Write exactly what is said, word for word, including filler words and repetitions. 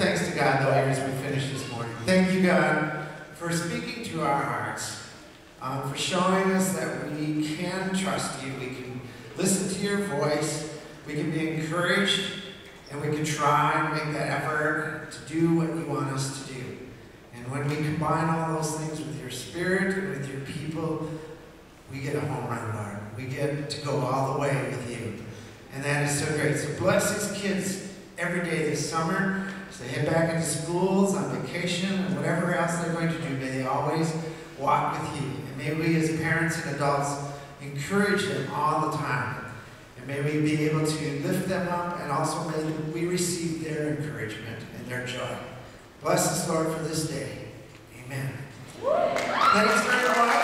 thanks to God, though, as we finish this morning. Thank you, God, for speaking to our hearts, um, for showing us that we can trust you, we can listen to your voice, we can be encouraged, and we can try and make that effort to do what you want us to do. And when we combine all those things with your spirit and with your people, we get a home run, Lord. We get to go all the way with you. And that is so great. So bless these kids every day this summer. As they head back into schools, on vacation, and whatever else they're going to do, may they always walk with you. And may we as parents and adults encourage them all the time. And may we be able to lift them up, and also may we receive their encouragement and their joy. Bless us, Lord, for this day. Amen. Thanks for your life.